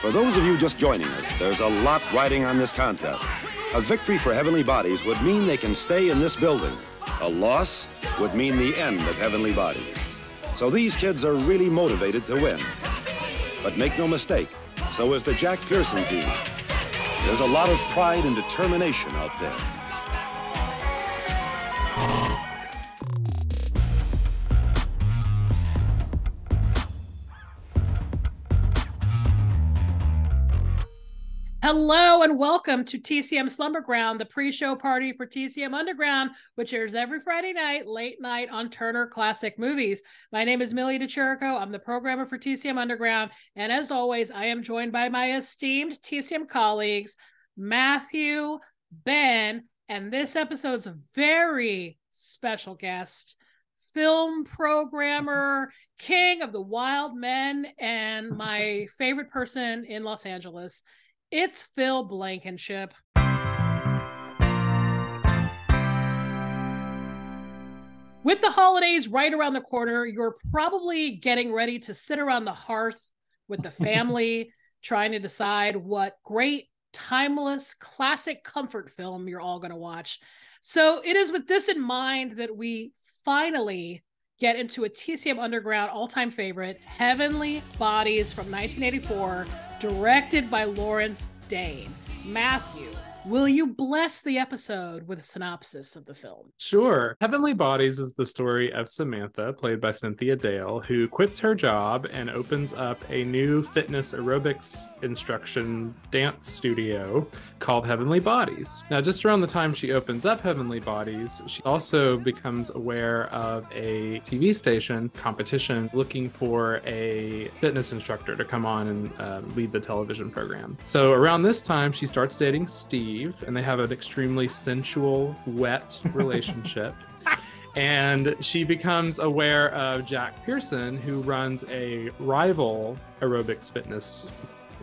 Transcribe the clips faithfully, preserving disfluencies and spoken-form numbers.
For those of you just joining us, there's a lot riding on this contest. A victory for Heavenly Bodies would mean they can stay in this building. A loss would mean the end of Heavenly Bodies. So these kids are really motivated to win. But make no mistake, so is the Jack Pearson team. There's a lot of pride and determination out there. Hello and welcome to T C M Slumberground, the pre-show party for T C M Underground, which airs every Friday night, late night on Turner Classic Movies. My name is Millie DeCherico. I'm the programmer for T C M Underground. And as always, I am joined by my esteemed T C M colleagues, Matthew, Ben, and this episode's very special guest, film programmer, king of the wild men, and my favorite person in Los Angeles. It's Phil Blankenship. With the holidays right around the corner, you're probably getting ready to sit around the hearth with the family, trying to decide what great, timeless, classic comfort film you're all going to watch. So it is with this in mind that we finally get into a T C M Underground all-time favorite, Heavenly Bodies from nineteen eighty-four, directed by Lawrence Dane. Matthew, will you bless the episode with a synopsis of the film? Sure. Heavenly Bodies is the story of Samantha, played by Cynthia Dale, who quits her job and opens up a new fitness aerobics instruction dance studio called Heavenly Bodies. Now, just around the time she opens up Heavenly Bodies, she also becomes aware of a T V station competition looking for a fitness instructor to come on and uh, lead the television program. So around this time, she starts dating Steve, and they have an extremely sensual, wet relationship. And she becomes aware of Jack Pearson, who runs a rival aerobics fitness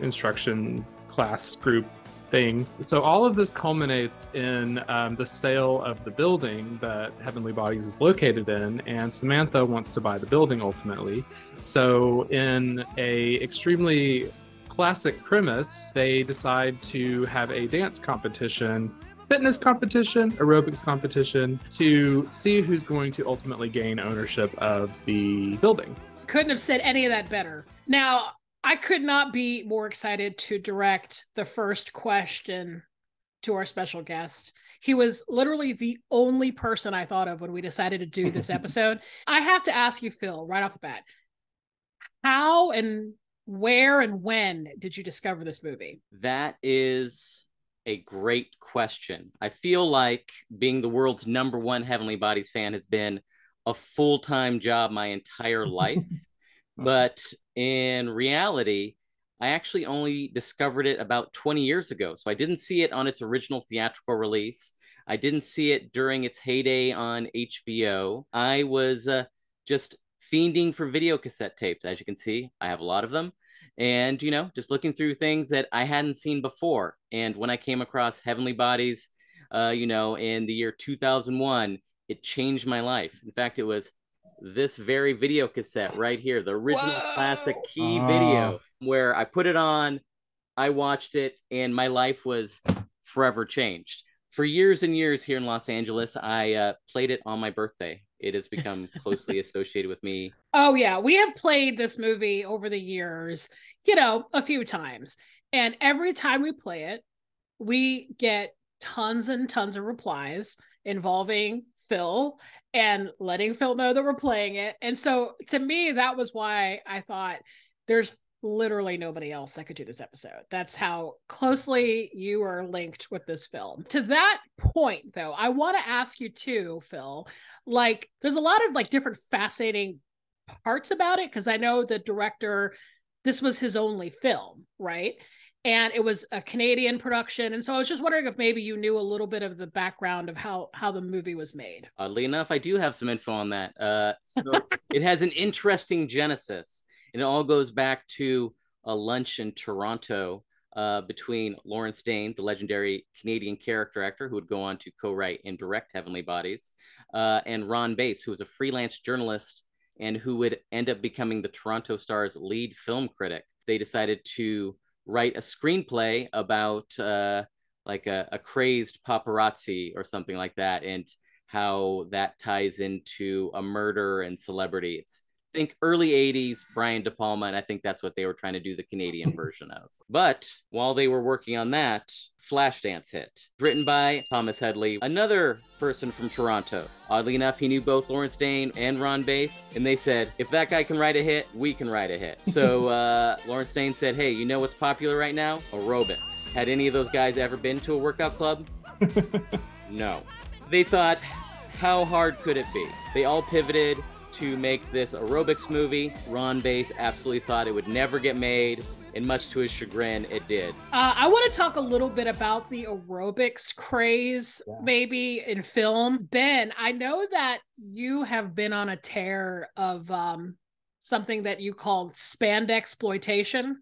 instruction class group thing. So all of this culminates in um, the sale of the building that Heavenly Bodies is located in, and Samantha wants to buy the building ultimately. So in a extremely classic premise, they decide to have a dance competition, fitness competition, aerobics competition to see who's going to ultimately gain ownership of the building. Couldn't have said any of that better. Now, I could not be more excited to direct the first question to our special guest. He was literally the only person I thought of when we decided to do this episode. I have to ask you, Phil, right off the bat, how and where and when did you discover this movie? That is a great question. I feel like being the world's number one Heavenly Bodies fan has been a full-time job my entire life. But in reality, I actually only discovered it about twenty years ago. So I didn't see it on its original theatrical release. I didn't see it during its heyday on H B O. I was uh, just fiending for video cassette tapes. As you can see, I have a lot of them. And, you know, just looking through things that I hadn't seen before. And when I came across Heavenly Bodies, uh, you know, in the year two thousand one, it changed my life. In fact, it was this very video cassette right here, the original Whoa! classic key oh. video, where I put it on, I watched it, and my life was forever changed. For years and years here in Los Angeles, I uh, played it on my birthday. It has become closely associated with me. Oh, yeah. We have played this movie over the years, you know, a few times. And every time we play it, we get tons and tons of replies involving Phil and letting Phil know that we're playing it. And so to me, that was why I thought there's literally nobody else that could do this episode. That's how closely you are linked with this film. To that point, though, I want to ask you too, Phil, like there's a lot of like different fascinating parts about it, because I know the director, this was his only film, right? And it was a Canadian production. And so I was just wondering if maybe you knew a little bit of the background of how, how the movie was made. Oddly enough, I do have some info on that. Uh, so it has an interesting genesis. And it all goes back to a lunch in Toronto uh, between Lawrence Dane, the legendary Canadian character actor who would go on to co-write and direct Heavenly Bodies, uh, and Ron Bass, who was a freelance journalist and who would end up becoming the Toronto Star's lead film critic. They decided to write a screenplay about uh, like a, a crazed paparazzi or something like that, and how that ties into a murder and celebrity. It's, I think, early eighties, Brian De Palma, and I think that's what they were trying to do the Canadian version of. But while they were working on that, Flashdance hit, written by Thomas Hedley, another person from Toronto. Oddly enough, he knew both Lawrence Dane and Ron Bass, and they said, if that guy can write a hit, we can write a hit. So uh, Lawrence Dane said, hey, you know what's popular right now? Aerobics. Had any of those guys ever been to a workout club? No. They thought, how hard could it be? They all pivoted to make this aerobics movie. Ron Bass absolutely thought it would never get made, and much to his chagrin, it did. Uh, I want to talk a little bit about the aerobics craze, yeah. maybe, in film. Ben, I know that you have been on a tear of um, something that you called spandexploitation.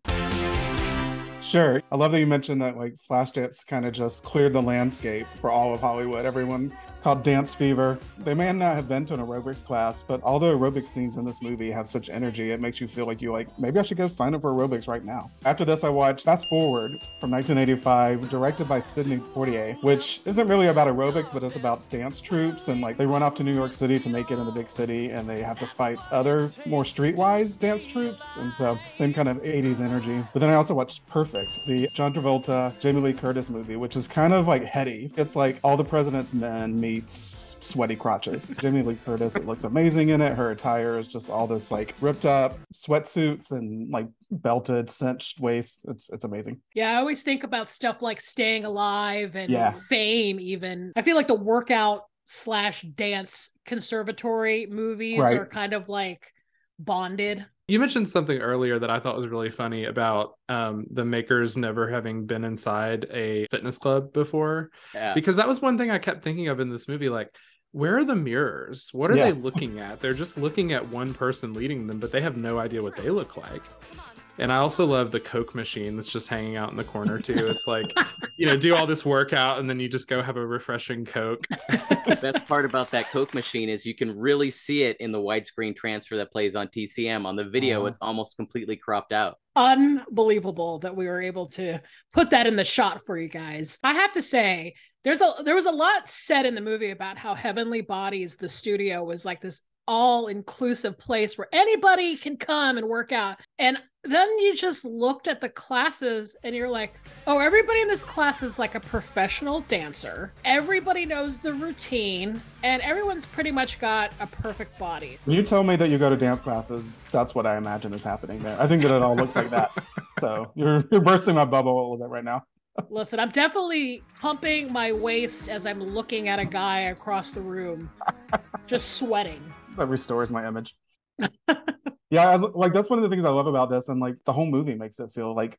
Sure. I love that you mentioned that, like, Flashdance kind of just cleared the landscape for all of Hollywood. Everyone called dance fever. They may not have been to an aerobics class, but all the aerobics scenes in this movie have such energy. It makes you feel like you like, maybe I should go sign up for aerobics right now. After this, I watched Fast Forward from nineteen eighty-five, directed by Sidney Poitier, which isn't really about aerobics, but it's about dance troupes. And like, they run off to New York City to make it in the big city, and they have to fight other more streetwise dance troupes. And so same kind of eighties energy. But then I also watched Perfect. The John Travolta, Jamie Lee Curtis movie, which is kind of like heady. It's like All the President's Men meets sweaty crotches. Jamie Lee Curtis, it looks amazing in it. Her attire is just all this like ripped up sweatsuits and like belted, cinched waist. It's it's amazing. Yeah, I always think about stuff like Staying Alive and yeah. Fame even. I feel like the workout slash dance conservatory movies right. are kind of like bonded. You mentioned something earlier that I thought was really funny about um, the makers never having been inside a fitness club before, yeah. because that was one thing I kept thinking of in this movie. Like, where are the mirrors? What are yeah. they looking at? They're just looking at one person leading them, but they have no idea what they look like. And I also love the Coke machine that's just hanging out in the corner too. It's like, you know, do all this workout and then you just go have a refreshing Coke. The best part about that Coke machine is you can really see it in the widescreen transfer that plays on T C M. On the video, oh. it's almost completely cropped out. Unbelievable that we were able to put that in the shot for you guys. I have to say, there's a there was a lot said in the movie about how Heavenly Bodies, the studio, was like this all-inclusive place where anybody can come and work out. And then you just looked at the classes and you're like, oh, everybody in this class is like a professional dancer. Everybody knows the routine and everyone's pretty much got a perfect body. You told me that you go to dance classes. That's what I imagine is happening there. I think that it all looks like that. So you're, you're bursting my bubble a little bit right now. Listen, I'm definitely pumping my waist as I'm looking at a guy across the room, just sweating. That restores my image. Yeah, I, like that's one of the things I love about this. And like the whole movie makes it feel like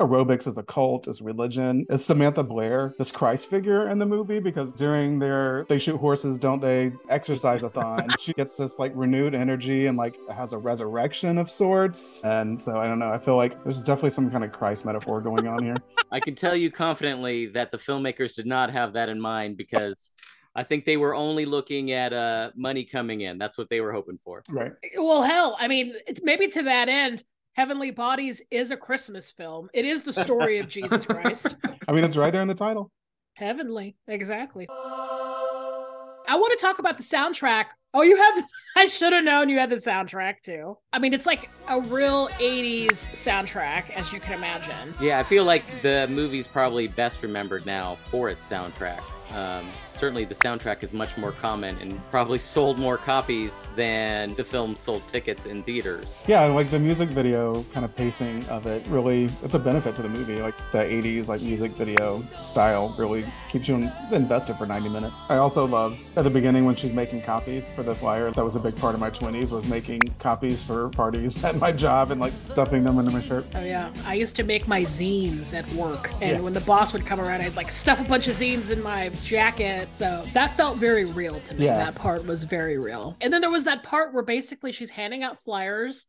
aerobics is a cult, is religion. Is Samantha Blair this Christ figure in the movie? Because during their, they shoot horses, don't they, exercise-a-thon, she gets this like renewed energy and like has a resurrection of sorts. And so I don't know, I feel like there's definitely some kind of Christ metaphor going on here. I can tell you confidently that the filmmakers did not have that in mind, because I think they were only looking at uh, money coming in. That's what they were hoping for. Right. Well, hell, I mean, maybe to that end, Heavenly Bodies is a Christmas film. It is the story of Jesus Christ. I mean, it's right there in the title. Heavenly. Exactly. I want to talk about the soundtrack. Oh, you have, the, I should have known you had the soundtrack too. I mean, it's like a real eighties soundtrack, as you can imagine. Yeah, I feel like the movie's probably best remembered now for its soundtrack. Um, certainly the soundtrack is much more common and probably sold more copies than the film sold tickets in theaters. Yeah, like the music video kind of pacing of it really, it's a benefit to the movie. Like the eighties like music video style really keeps you invested for ninety minutes. I also love at the beginning when she's making copies for the flyer. That was a big part of my twenties, was making copies for parties at my job and like stuffing them into my shirt. Oh yeah, I used to make my zines at work, and yeah. when the boss would come around, I'd like stuff a bunch of zines in my jacket. So that felt very real to me. Yeah. That part was very real. And then there was that part where basically she's handing out flyers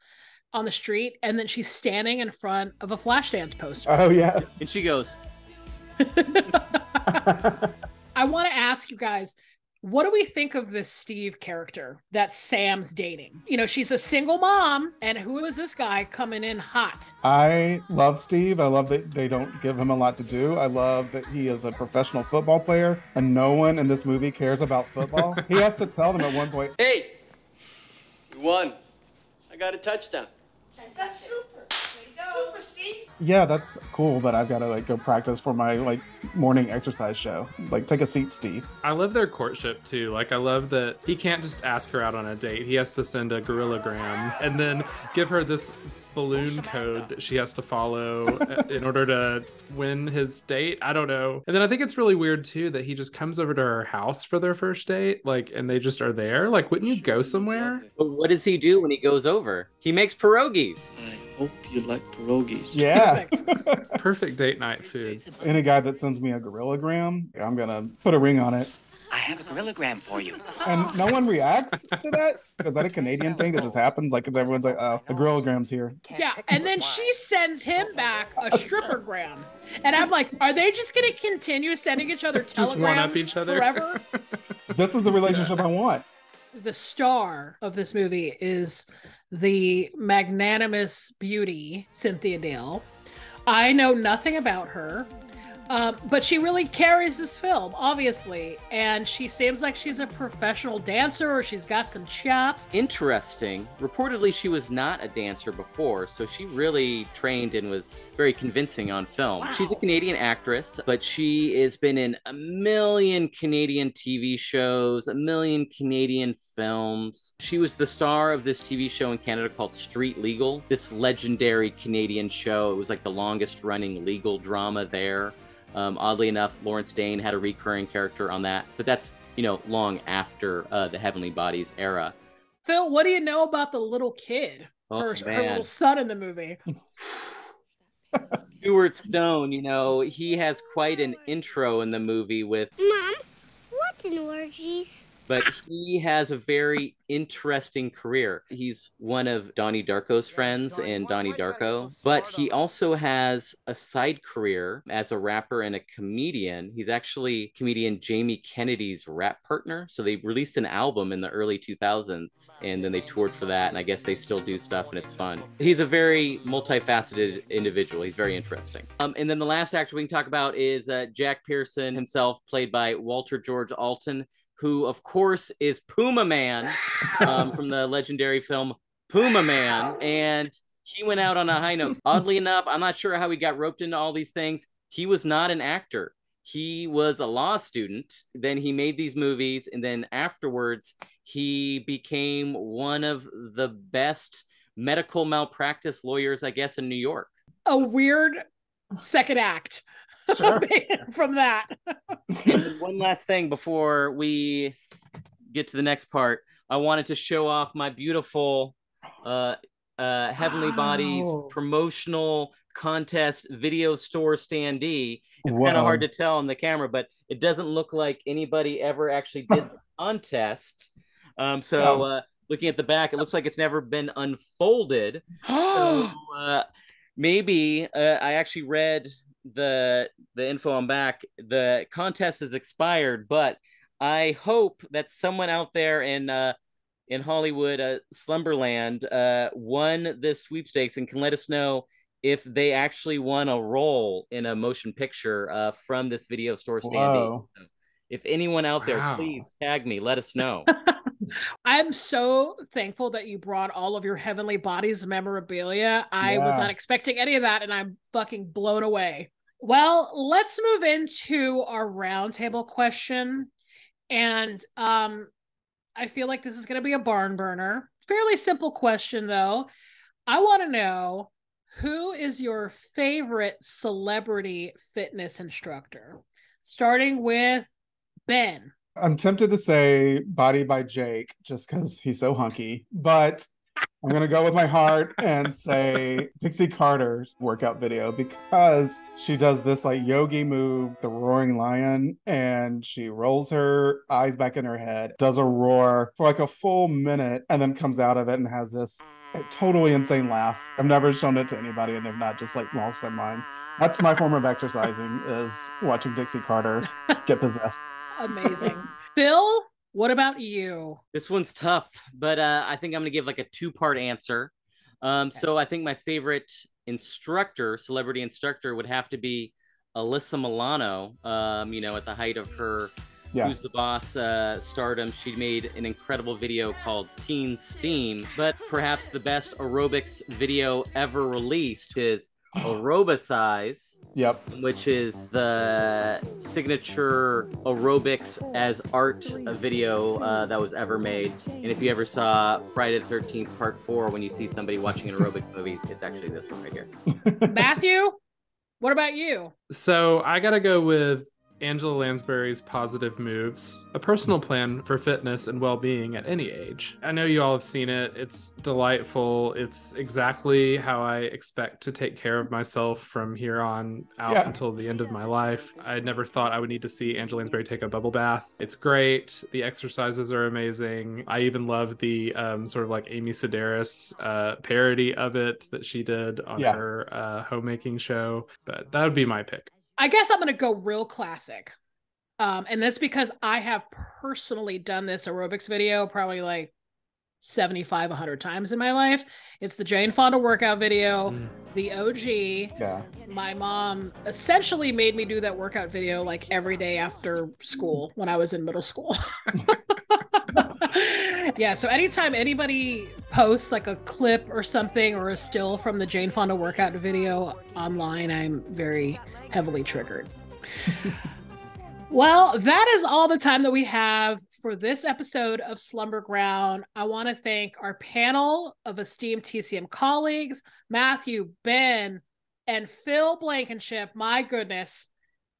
on the street and then she's standing in front of a Flashdance poster. Oh yeah. And she goes. I want to ask you guys, What do we think of this Steve character that Sam's dating? You know, she's a single mom, and who is this guy coming in hot? I love Steve. I love that they don't give him a lot to do. I love that he is a professional football player, and no one in this movie cares about football. He has to tell them at one point, hey, you won. I got a touchdown. That's super. Super Steve. Yeah, that's cool, but I've got to like go practice for my like morning exercise show. Like, take a seat, Steve. I love their courtship too. Like, I love that he can't just ask her out on a date. He has to send a gorillagram and then give her this balloon code that she has to follow in order to win his date. I don't know. And then I think it's really weird too that he just comes over to her house for their first date, like, and they just are there. Like, wouldn't you go somewhere? But what does he do when he goes over? He makes pierogies. Hope you like pierogies. Yeah. Perfect. Perfect date night food. Any guy that sends me a gorillagram, I'm going to put a ring on it. I have a gorillagram for you. And no one reacts to that? Is that a Canadian thing that just happens? Like, because everyone's like, oh, the gorillagram's here. Yeah, and then she sends him back a strippergram. And I'm like, are they just going to continue sending each other telegrams just one up each other forever? This is the relationship yeah. I want. The star of this movie is the magnanimous beauty, Cynthia Dale. I know nothing about her, uh, but she really carries this film, obviously. And she seems like she's a professional dancer, or she's got some chops. Interesting. Reportedly, she was not a dancer before, so she really trained and was very convincing on film. Wow. She's a Canadian actress, but she has been in a million Canadian T V shows, a million Canadian films. She was the star of this T V show in Canada called Street Legal, this legendary Canadian show. It was like the longest running legal drama there. Um, oddly enough, Lawrence Dane had a recurring character on that, but that's, you know, long after uh, the Heavenly Bodies era. Phil, what do you know about the little kid, oh, her, her little son in the movie? Stuart Stone, you know, he has quite an intro in the movie with, Mom, what's in orgies? But he has a very interesting career. He's one of Donnie Darko's friends in Donnie Darko, but he also has a side career as a rapper and a comedian. He's actually comedian Jamie Kennedy's rap partner. So they released an album in the early two thousands, and then they toured for that. And I guess they still do stuff, and it's fun. He's a very multifaceted individual. He's very interesting. Um, and then the last actor we can talk about is uh, Jack Pearson himself, played by Walter George Alton, who, of course, is Puma Man um, from the legendary film Puma Man. And he went out on a high note. Oddly enough, I'm not sure how he got roped into all these things. He was not an actor. He was a law student. Then he made these movies. And then afterwards, he became one of the best medical malpractice lawyers, I guess, in New York. A weird second act. Sure. From that. One last thing before we get to the next part. I wanted to show off my beautiful uh, uh, Heavenly wow. Bodies promotional contest video store standee. It's kind of hard to tell on the camera, but it doesn't look like anybody ever actually did the contest. Um, so uh, looking at the back, it looks like it's never been unfolded. so, uh, maybe uh, I actually read... the the info on back. The contest has expired, but I hope that someone out there in uh in Hollywood uh, Slumberland uh won this sweepstakes and can let us know if they actually won a role in a motion picture uh from this video store standee. If anyone out there, wow. please tag me, let us know. I'm so thankful that you brought all of your Heavenly Bodies memorabilia. I yeah. was not expecting any of that, and I'm fucking blown away. Well, let's move into our roundtable question. And um, I feel like this is going to be a barn burner. Fairly simple question, though. I want to know, who is your favorite celebrity fitness instructor? Starting with Ben. I'm tempted to say Body by Jake just because he's so hunky, but I'm going to go with my heart and say Dixie Carter's workout video, because she does this like yogi move, the roaring lion, and she rolls her eyes back in her head, does a roar for like a full minute, and then comes out of it and has this totally insane laugh. I've never shown it to anybody, and they've not just like lost their mind. That's my form of exercising, is watching Dixie Carter get possessed. Amazing. Phil, What about you? This one's tough, but uh, I think I'm going to give like a two-part answer. Um, okay. So I think my favorite instructor, celebrity instructor, would have to be Alyssa Milano. Um, you know, at the height of her yeah. Who's the Boss uh, stardom, she made an incredible video called Teen Steam, but perhaps the best aerobics video ever released is Aerobicize, yep, which is the signature aerobics as art video uh, that was ever made. And if you ever saw Friday the thirteenth part four, when you see somebody watching an aerobics movie, it's actually this one right here. Matthew, what about you? So I gotta go with Angela Lansbury's Positive Moves, a personal plan for fitness and well-being at any age. I know you all have seen it. It's delightful. It's exactly how I expect to take care of myself from here on out yeah. until the end of my life. I never thought I would need to see Angela Lansbury take a bubble bath. It's great. The exercises are amazing. I even love the um, sort of like Amy Sedaris uh, parody of it that she did on yeah. her uh, homemaking show. But that would be my pick. I guess I'm going to go real classic. Um, and that's because I have personally done this aerobics video probably like seventy-five, a hundred times in my life. It's the Jane Fonda workout video, mm. the O G. Yeah. My mom essentially made me do that workout video like every day after school when I was in middle school. Yeah, so anytime anybody posts like a clip or something or a still from the Jane Fonda workout video online, I'm very heavily triggered. Well, that is all the time that we have for this episode of Slumberground. I want to thank our panel of esteemed T C M colleagues, Matthew, Ben, and Phil Blankenship. My goodness,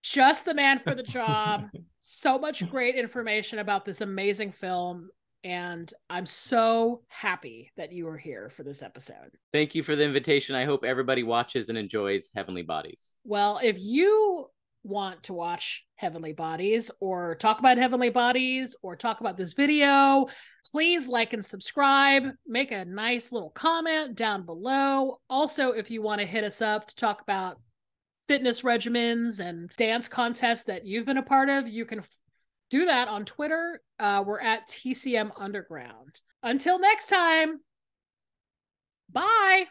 just the man for the job. So much great information about this amazing film. And I'm so happy that you are here for this episode. Thank you for the invitation. I hope everybody watches and enjoys Heavenly Bodies. Well, if you want to watch Heavenly Bodies or talk about Heavenly Bodies or talk about this video, please like and subscribe. Make a nice little comment down below. Also, if you want to hit us up to talk about fitness regimens and dance contests that you've been a part of, you can do that on Twitter. Uh, we're at T C M Underground. Until next time, bye.